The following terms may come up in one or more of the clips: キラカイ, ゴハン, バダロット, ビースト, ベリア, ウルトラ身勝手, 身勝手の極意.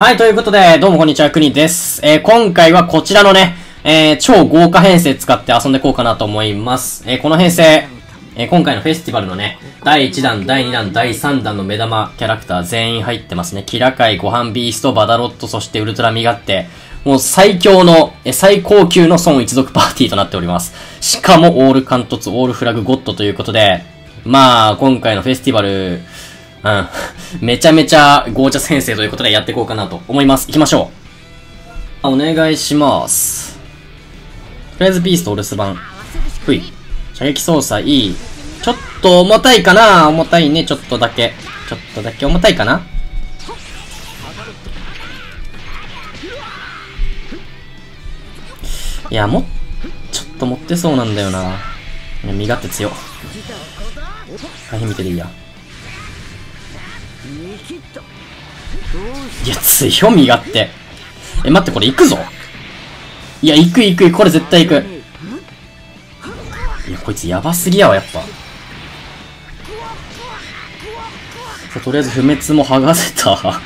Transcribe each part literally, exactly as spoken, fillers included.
はい、ということで、どうもこんにちは、くにです。えー、今回はこちらのね、えー、超豪華編成使って遊んでいこうかなと思います。えー、この編成、えー、今回のフェスティバルのね、だいいちだん、だいにだん、だいさんだんの目玉キャラクター全員入ってますね。キラカイ、ゴハン、ビースト、バダロット、そしてウルトラ身勝手。もう最強の、えー、最高級の孫一族パーティーとなっております。しかも、オール貫突、オールフラグゴッドということで、まあ、今回のフェスティバル、うん。めちゃめちゃゴージャス編成ということでやっていこうかなと思います。行きましょう。お願いします。とりあえずビーストお留守番。ふい。射撃操作いい。ちょっと重たいかな？重たいね。ちょっとだけ。ちょっとだけ重たいかな？いや、も、ちょっと持ってそうなんだよな。身勝手強。大変見てていいや。いや、強みがあって。え、待って、これ行くぞ。いや、行く行く行く。これ絶対行く。いや、こいつやばすぎやわ、やっぱ。とりあえず不滅も剥がせた。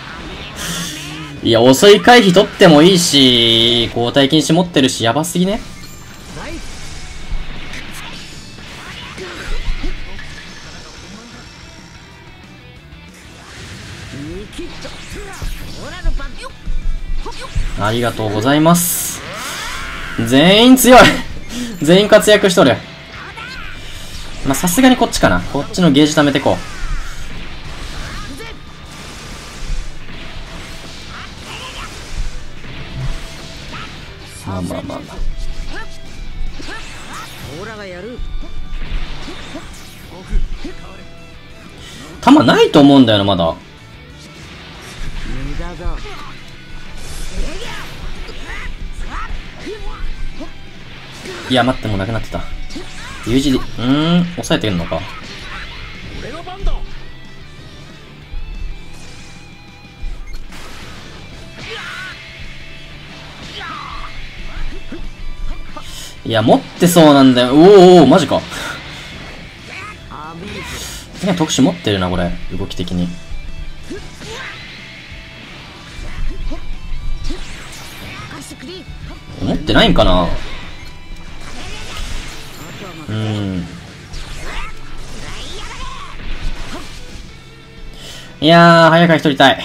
いや、遅い回避取ってもいいし、交代禁止持ってるし、やばすぎね。ありがとうございます。全員強い全員活躍しとる。ま、さすがにこっちかな。こっちのゲージ貯めてこう。まあまあまあまあ。弾ないと思うんだよな、まだ。いや、待って、もうなくなってた。U字で、うーん、抑えてんのか。いや、持ってそうなんだよ。おーおー、マジか。特殊持ってるな、これ。動き的に。持ってないんかな。うん。いやー、早く一人たい。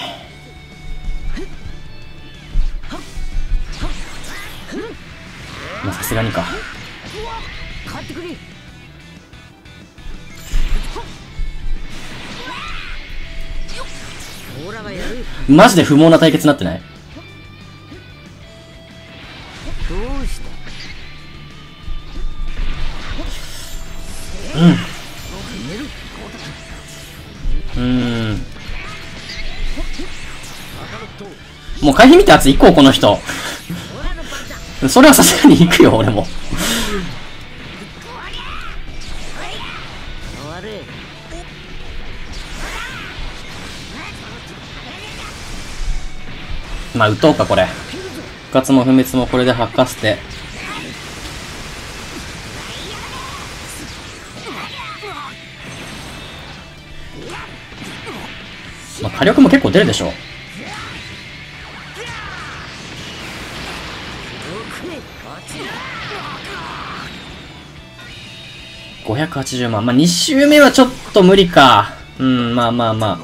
まあ、さすがにか。マジで不毛な対決になってない？うん。うん。もう回避見たやつ行こう、この人。それはさすがに行くよ、俺も。まあ、打とうか、これ。復活も不滅もこれで吐かせて。まあ、火力も結構出るでしょ。ごひゃくはちじゅうまん。まあ、に周目はちょっと無理か。うん、まあまあまあ。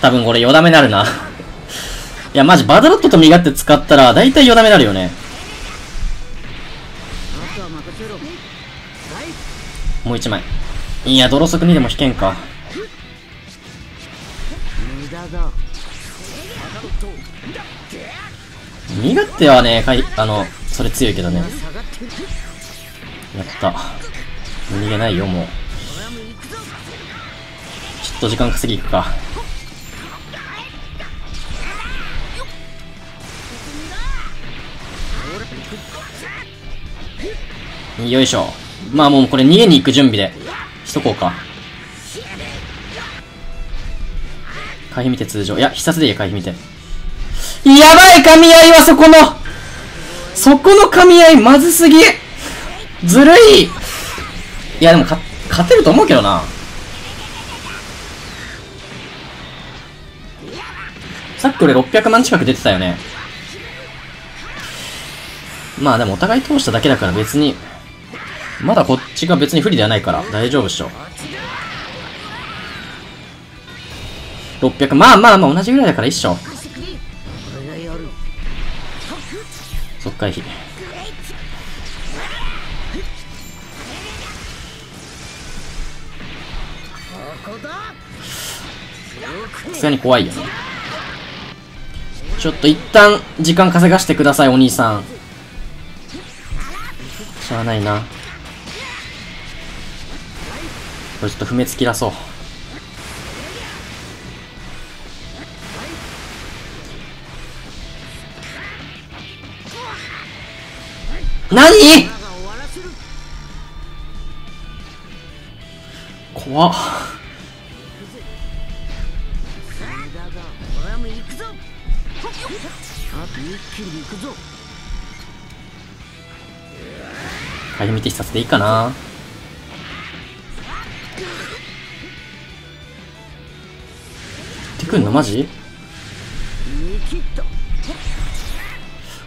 多分これよダメなるな。いや、マジバダロットと身勝手使ったら、だいたいよダメなるよね。もう一枚。いや、泥足にでも引けんか。身勝手はね、かい、あの、それ強いけどね。やった。逃げないよ、もう。ちょっと時間稼ぎいくか。よいしょ。まあもうこれ逃げに行く準備でしとこうか。回避見て通常。いや、必殺でいいや、回避見て。やばい、噛み合いはそこの、そこの噛み合い、まずすぎ。ずるい。いや、でもか、勝てると思うけどな。さっき俺ろっぴゃくまん近く出てたよね。まあでもお互い通しただけだから別に、まだこっちが別に不利ではないから大丈夫っしょ。ろっぴゃく、まあまあまあ同じぐらいだから一緒。速回避。さすがに怖いよね。ちょっと一旦時間稼がしてくださいお兄さん。しゃあないな。これちょっと不滅切らそう。何？怖っ。かゆみ手必殺でいいかな。出てくんのマジ？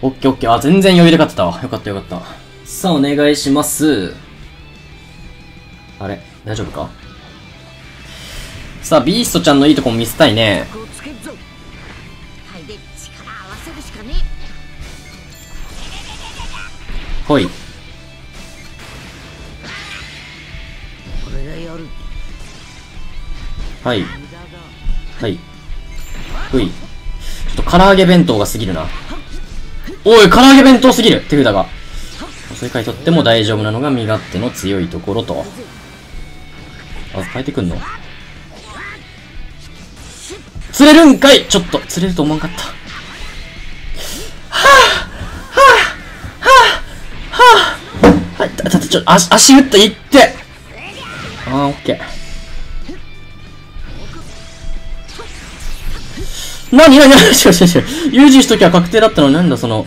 オッケーオッケー。あ、全然余裕で勝ってたわ。よかったよかった。さあ、お願いします。あれ大丈夫か？さあ、ビーストちゃんのいいとこも見せたいね。ほい。はい。はい。ほい。ちょっと唐揚げ弁当が過ぎるな。おい、唐揚げ弁当すぎる手札が。それからとっても大丈夫なのが身勝手の強いところと。あ、変えてくんの釣れるんかい。ちょっと、釣れると思わんかった。はぁ、はぁ、はぁ、はぁ、はい、た、た、ちょ、足、足打っていって。あー、オッケー。なになになに、しかしかし、優柔しときは確定だったのになんだその、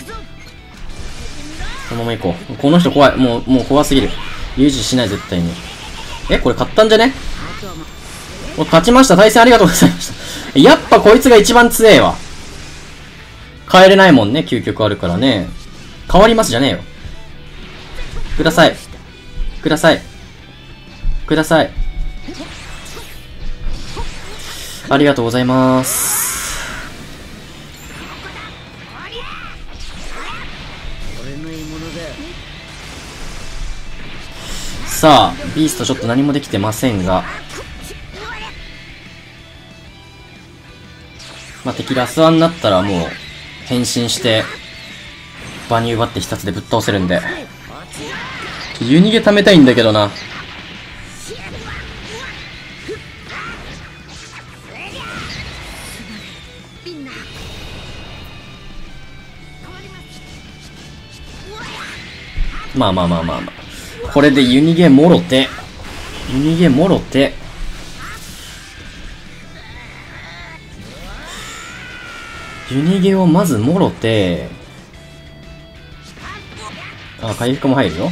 そのまま行こう。この人怖い。もう、もう怖すぎる。優柔しない、絶対に。え、これ勝ったんじゃね？お、勝ちました。対戦ありがとうございました。やっぱこいつが一番強えわ。変えれないもんね。究極あるからね。変わりますじゃねえよ。ください。ください。ください。ありがとうございます。さあ、ビーストちょっと何もできてませんが。まあ、敵ラスワンになったらもう、変身して、場に奪って必殺でぶっ倒せるんで。湯逃げ貯めたいんだけどな。まあまあまあまあまあ。これで湯逃げもろて、湯逃げもろて、湯逃げをまずもろて、あ、回復も入るよ。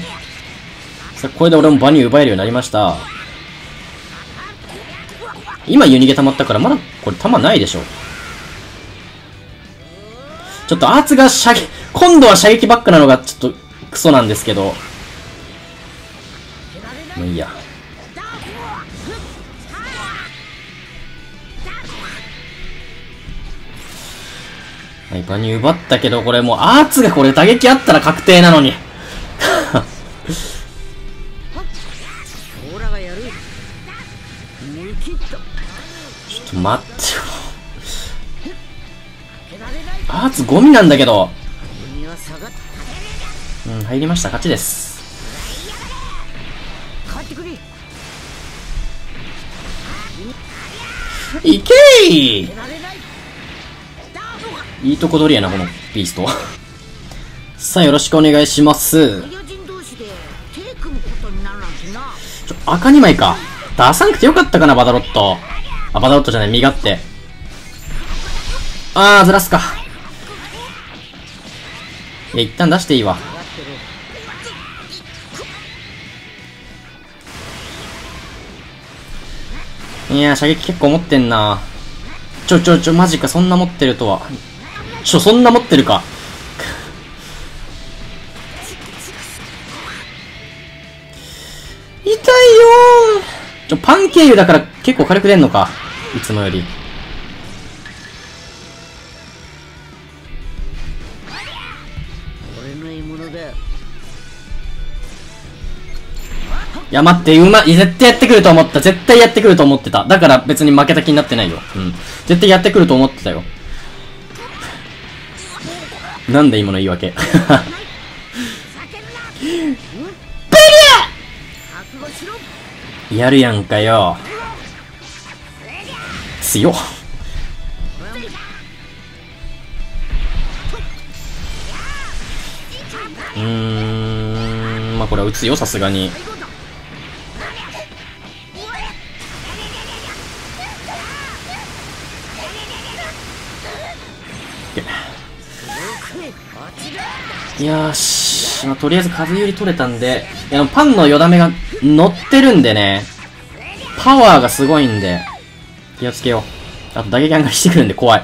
さあ、これで俺も場に奪えるようになりました。今湯逃げ溜まったから、まだこれ弾ないでしょ。ちょっと圧が射撃、今度は射撃バックなのがちょっとクソなんですけど、もういいや。はい、場に奪ったけど、これもう圧がこれ打撃あったら確定なのにちょっと待ってよ圧ゴミなんだけど。うん、入りました。勝ちです。いけー。いいとこ取りやなこのビーストさあ、よろしくお願いします。ちょ、赤にまいか。出さなくてよかったかなバダロット。あ、バダロットじゃない、身勝手。あー、ずらすか。いや、一旦出していいわ。いやー、射撃結構持ってんな。ちょちょちょ、マジか、そんな持ってるとは。ちょ、そんな持ってるか。痛いよー。ちょ、パン経由だから結構軽く出んのか。いつもより。いや待って、うまい、絶対やってくると思った。絶対やってくると思ってた。だから別に負けた気になってないよ。うん。絶対やってくると思ってたよ。なんだ今の言い訳。ベリア！やるやんかよ。強っ。うーん。まあこれは打つよ、さすがに。よーし、まあ、とりあえず風より取れたんで、いやパンのよだめが乗ってるんでね、パワーがすごいんで気をつけよう。あと打撃案外してくるんで怖い。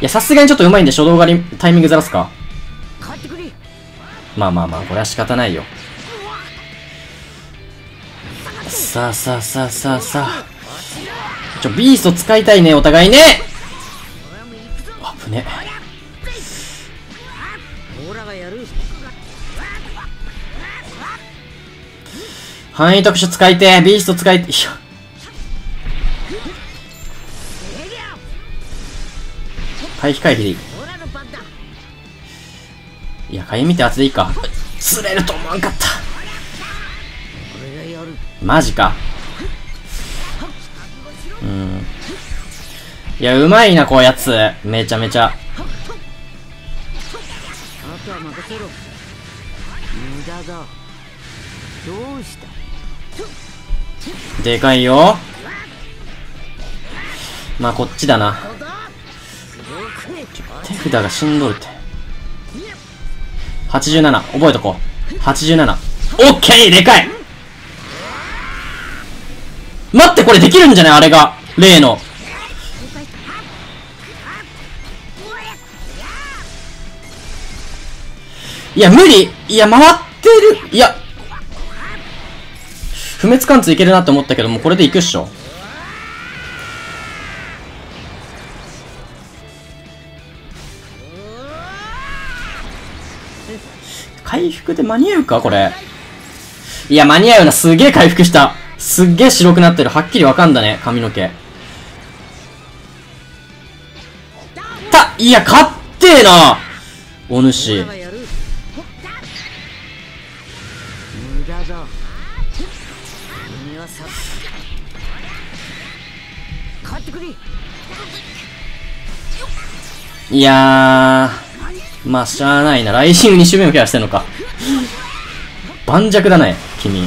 いやさすがにちょっとうまいんで初動狩りタイミングずらすか。まあまあまあこれは仕方ないよ。さあさあさあさあさあ、ちょビースト使いたいねお互いね。あぶね。範囲特殊使いて、ビースト使いて、いや回避回避でいい。いや回避見て圧でいいか。釣れると思わんかった。マジか。うん。いや、うまいな、こうやつ。めちゃめちゃ。でかいよ。まあ、こっちだな。手札がしんどるって。はちじゅうなな。覚えとこう。はちじゅうなな。オッケー、でかい。待って、これできるんじゃないあれが。例の。いや、無理。いや、回ってる。いや。不滅貫通いけるなって思ったけど、もうこれでいくっしょ。回復で間に合うかこれ。いや、間に合うな。すげえ回復した。すっげえ白くなってる。はっきりわかんだね、髪の毛。た、いや、勝ってえなお主。いやー、まあ、しゃあないな。ライジングに周目もケアしてんのか。盤石だね、君。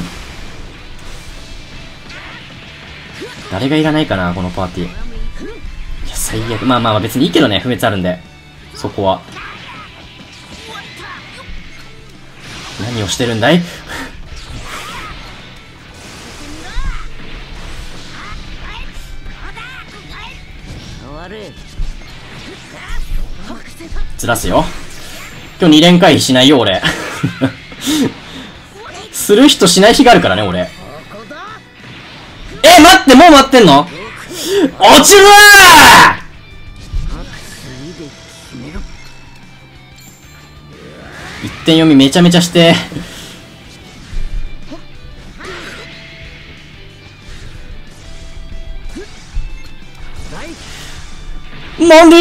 誰がいらないかなこのパーティー。いや、最悪。まあまあ別にいいけどね、不滅あるんで。そこは。何をしてるんだいずらすよ。今日に連回避しないよ、俺。する人しない日があるからね、俺。え、待って、もう待ってんの？落ちるわー！一点読みめちゃめちゃして。なんでー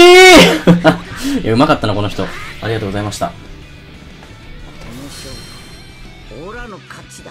いや、うまかったな、この人。ありがとうございました。オラの勝ちだ。